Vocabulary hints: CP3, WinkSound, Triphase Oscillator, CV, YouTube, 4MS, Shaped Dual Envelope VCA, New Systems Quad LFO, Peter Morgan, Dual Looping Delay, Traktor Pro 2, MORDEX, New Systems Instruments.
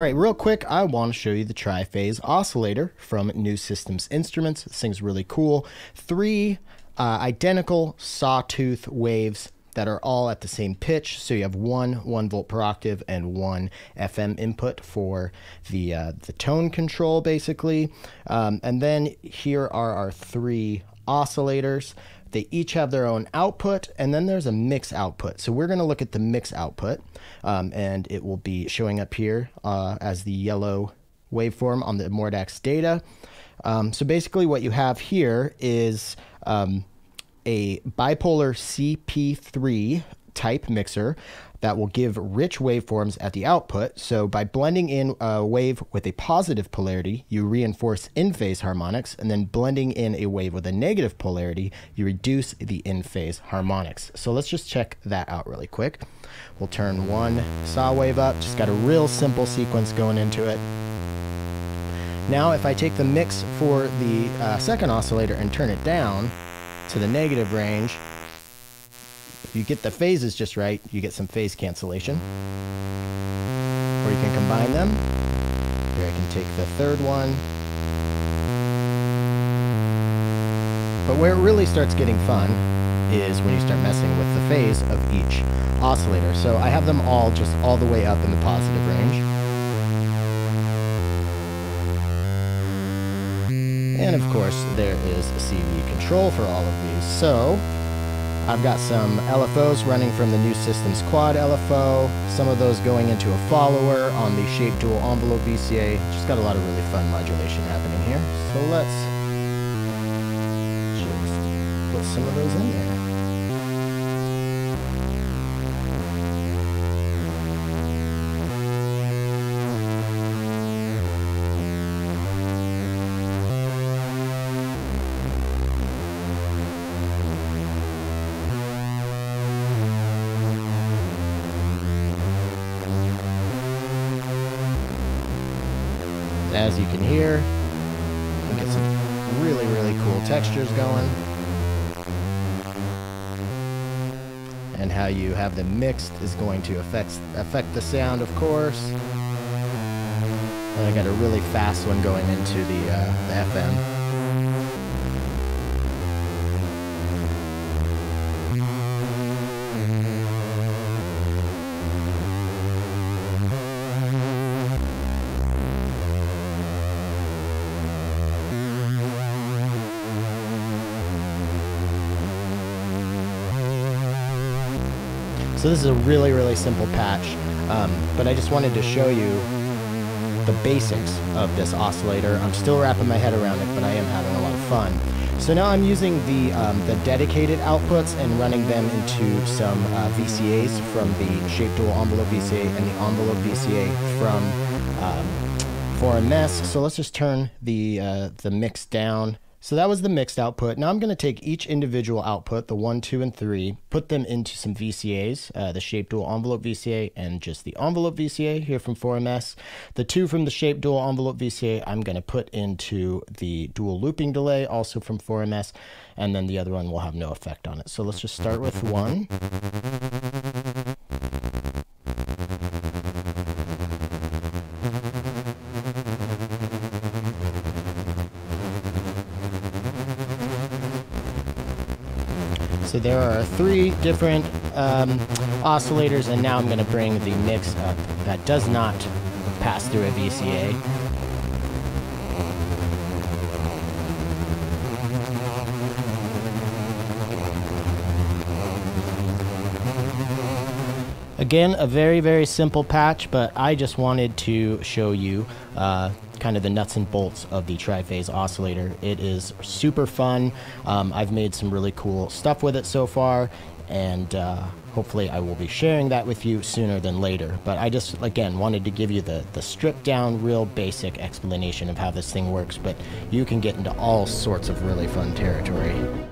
All right, real quick, I want to show you the Triphase Oscillator from New Systems Instruments. This thing's really cool. Three identical sawtooth waves that are all at the same pitch. So you have one volt per octave and one FM input for the tone control, basically. And then here are our three oscillators. They each have their own output, and then there's a mix output. So we're going to look at the mix output, and it will be showing up here as the yellow waveform on the MORDEX data. So basically what you have here is a bipolar CP3 type mixer that will give rich waveforms at the output. So by blending in a wave with a positive polarity, you reinforce in-phase harmonics, and then blending in a wave with a negative polarity, you reduce the in-phase harmonics. So let's just check that out really quick. We'll turn one saw wave up, just got a real simple sequence going into it. Now if I take the mix for the second oscillator and turn it down to the negative range, if you get the phases just right, you get some phase cancellation. Or you can combine them. Here I can take the third one. But where it really starts getting fun is when you start messing with the phase of each oscillator. So I have them all just all the way up in the positive range. And of course, there is a CV control for all of these. So I've got some LFOs running from the New Systems Quad LFO, some of those going into a follower on the Shaped Dual Envelope VCA. Just got a lot of really fun modulation happening here. So let's just put some of those in there. As you can hear, you get some really, really cool textures going. And how you have them mixed is going to affect the sound, of course. And I got a really fast one going into the FM. So this is a really, really simple patch, but I just wanted to show you the basics of this oscillator. I'm still wrapping my head around it, but I am having a lot of fun. So now I'm using the dedicated outputs and running them into some VCAs from the Shaped Dual Envelope VCA and the Envelope VCA from 4MS. So let's just turn the mix down. So that was the mixed output. Now I'm going to take each individual output, the 1, 2, and 3, put them into some VCAs, the Shaped Dual Envelope VCA and just the Envelope VCA here from 4MS. The two from the Shaped Dual Envelope VCA I'm going to put into the Dual Looping Delay, also from 4MS, and then the other one will have no effect on it. So let's just start with 1. So there are three different oscillators, and now I'm going to bring the mix up that does not pass through a VCA. Again, a very, very simple patch, but I just wanted to show you kind of the nuts and bolts of the Triphase Oscillator. It is super fun. I've made some really cool stuff with it so far, and hopefully I will be sharing that with you sooner than later. But I just, again, wanted to give you the stripped down, real basic explanation of how this thing works, but you can get into all sorts of really fun territory.